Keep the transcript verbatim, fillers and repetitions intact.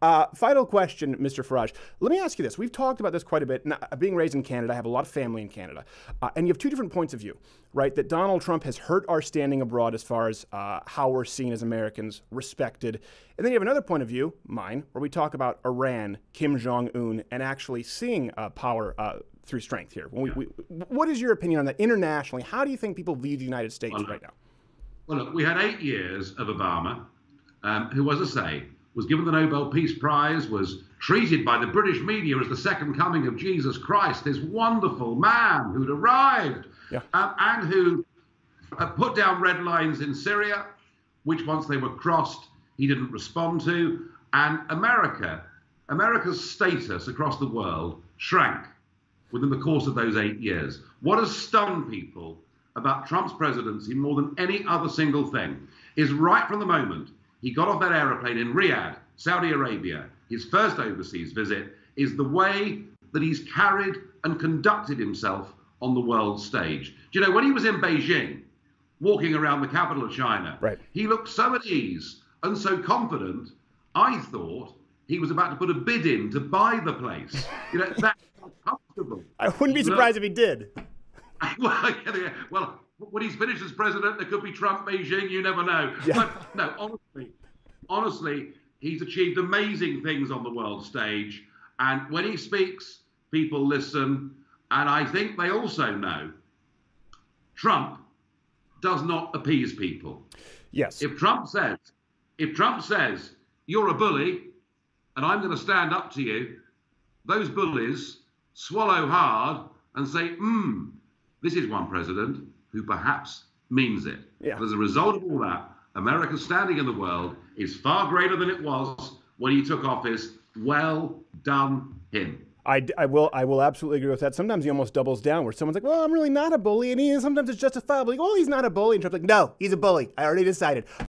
Uh, final question, Mister Farage. Let me ask you this. We've talked about this quite a bit. Now, being raised in Canada, I have a lot of family in Canada. Uh, and you have two different points of view, right? That Donald Trump has hurt our standing abroad as far as uh, how we're seen as Americans, respected. And then you have another point of view, mine, where we talk about Iran, Kim Jong-un, and actually seeing uh, power uh, through strength here. When we, we, what is your opinion on that internationally? How do you think people view the United States well, right now? Well, look, we had eight years of Obama, um, who, as I say, was given the Nobel Peace Prize, was treated by the British media as the second coming of Jesus Christ, this wonderful man who'd arrived, yeah. um, and who uh, put down red lines in Syria, which once they were crossed, he didn't respond to. And America, America's status across the world shrank within the course of those eight years. What has stunned people about Trump's presidency more than any other single thing is right from the moment he got off that aeroplane in Riyadh, Saudi Arabia, his first overseas visit, is the way that he's carried and conducted himself on the world stage. Do you know, when he was in Beijing, walking around the capital of China, right. he looked so at ease and so confident, I thought he was about to put a bid in to buy the place. You know, that's uncomfortable. I wouldn't be surprised looked, if he did. well, yeah, well, when he's finished as president, there could be Trump, Beijing, you never know. Yeah. But no, honestly, honestly, he's achieved amazing things on the world stage. And when he speaks, people listen. And I think they also know Trump does not appease people. Yes. If Trump says, if Trump says, you're a bully and I'm going to stand up to you, those bullies swallow hard and say, hmm, this is one president who perhaps means it. Yeah. As a result of all that, America's standing in the world is far greater than it was when he took office. Well done him. I, I will I will absolutely agree with that. Sometimes he almost doubles down where someone's like, well, I'm really not a bully. And he, sometimes it's justifiable. Like, well, he's not a bully. And Trump's like, no, he's a bully. I already decided.